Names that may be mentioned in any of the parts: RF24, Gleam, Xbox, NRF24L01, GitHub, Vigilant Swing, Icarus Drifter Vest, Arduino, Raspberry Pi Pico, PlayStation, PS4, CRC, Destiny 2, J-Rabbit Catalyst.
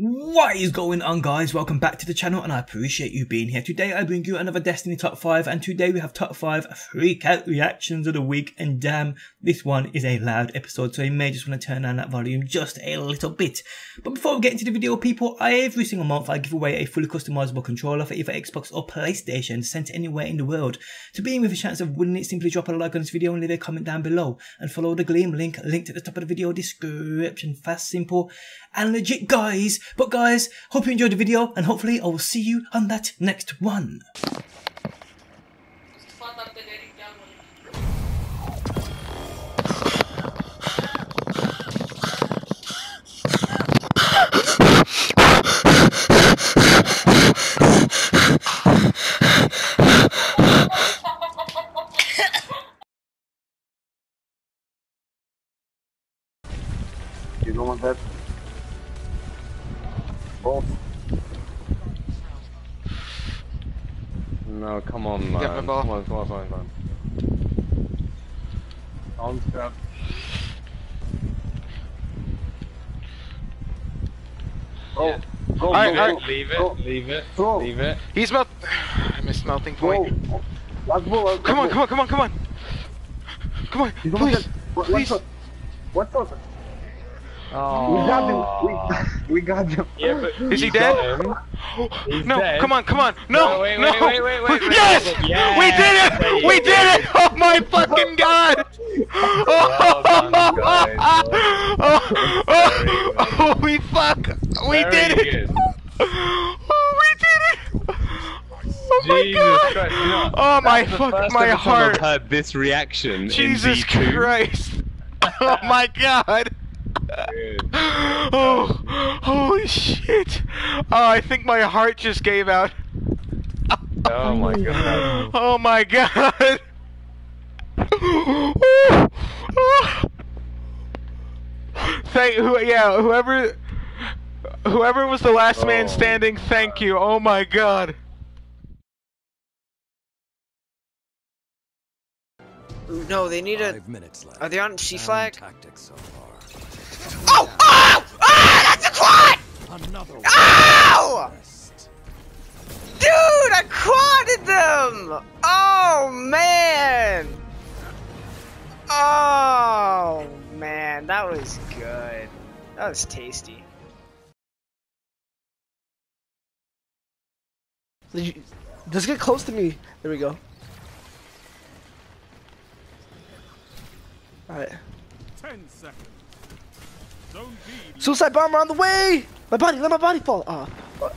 What is going on, guys? Welcome back to the channel and I appreciate you being here. Today I bring you another Destiny top 5 and today we have top 5 freak out reactions of the week, and damn, this one is a loud episode, so you may just want to turn down that volume just a little bit. But before we get into the video, people, every single month I give away a fully customizable controller for either Xbox or PlayStation sent anywhere in the world. So being with a chance of winning it, simply drop a like on this video and leave a comment down below and follow the Gleam link linked at the top of the video description. Fast, simple and legit, guys. But guys, hope you enjoyed the video and hopefully I will see you on that next one. You don't want that? Both. No, come on, man. Get the ball. Come on. Down step. Oh, go, go. Leave it. He's about. I missed melting point. Go. Come on. Please. What's up? Oh. We got him. Yeah, but is he dead? No, dead. Come on. No, wait, no. Wait. Yes! Yes! We did it! Oh my fucking god! Oh, holy fuck! We did it! Oh, we did it! Oh my god! Christ, no. Oh my fuck, my heart! I've heard this reaction. Jesus Christ! Oh my god! Oh, holy shit! Oh, I think my heart just gave out. Oh my god. Oh my god! Whoever was the last man standing, thank you. Oh my god. No, they need a... Are they on C-flag? Oh! Oh! Ah! That's a quad! Another one. Ow! Dude, I quadded them! Oh, man! Oh, man, that was good. That was tasty. Just get close to me. There we go. Alright. 10 seconds. Suicide bomber on the way! My body, let my body fall! Ah, fuck.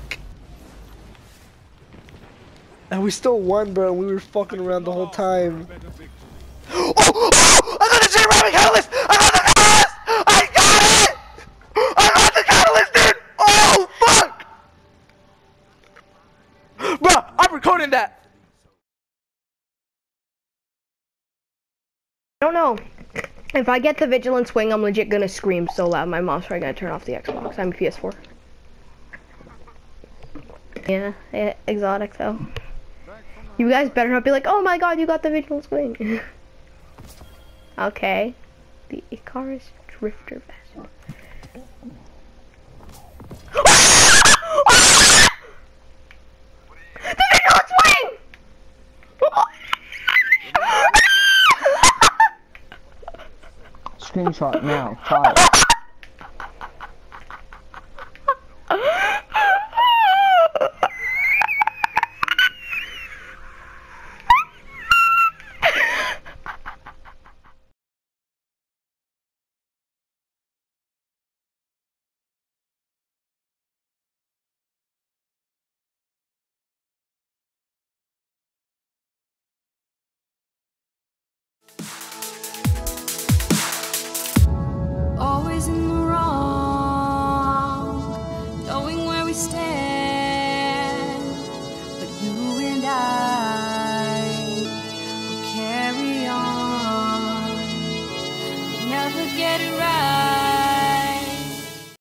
And we still won, bro, and we were fucking around the whole time. Oh! Oh! I got the J-Rabbit Catalyst! I got it! I got the Catalyst, dude! Oh, fuck! Bro, I'm recording that! I don't know. If I get the Vigilant Swing, I'm legit gonna scream so loud. My mom's probably gonna turn off the Xbox. I'm PS4. Yeah, exotic though. You guys better not be like, oh my god, you got the Vigilant Swing. Okay. The Icarus Drifter Vest. Screenshot now. Five.